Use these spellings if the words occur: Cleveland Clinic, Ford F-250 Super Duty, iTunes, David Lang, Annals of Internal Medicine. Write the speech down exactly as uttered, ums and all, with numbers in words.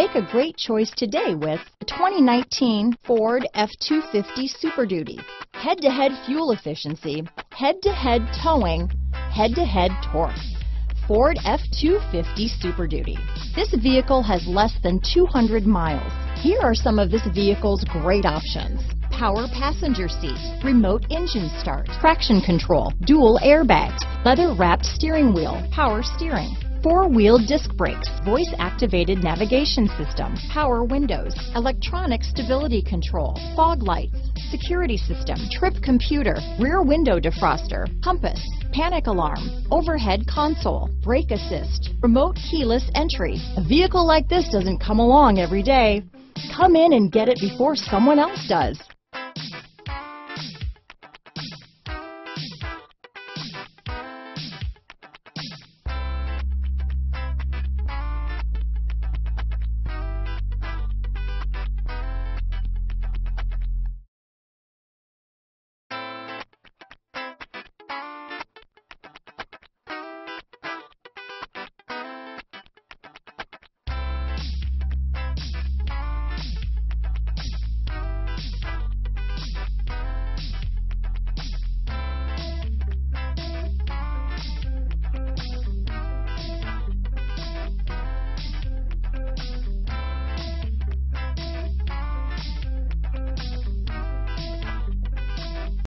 Make a great choice today with the twenty nineteen Ford F two fifty Super Duty. Head-to-head fuel efficiency, head-to-head towing, head-to-head torque. Ford F two fifty Super Duty. This vehicle has less than two hundred miles. Here are some of this vehicle's great options. Power passenger seat, remote engine start, traction control, dual airbags, leather-wrapped steering wheel, power steering, four-wheel disc brakes, voice-activated navigation system, power windows, electronic stability control, fog lights, security system, trip computer, rear window defroster, compass, panic alarm, overhead console, brake assist, remote keyless entry. A vehicle like this doesn't come along every day. Come in and get it before someone else does.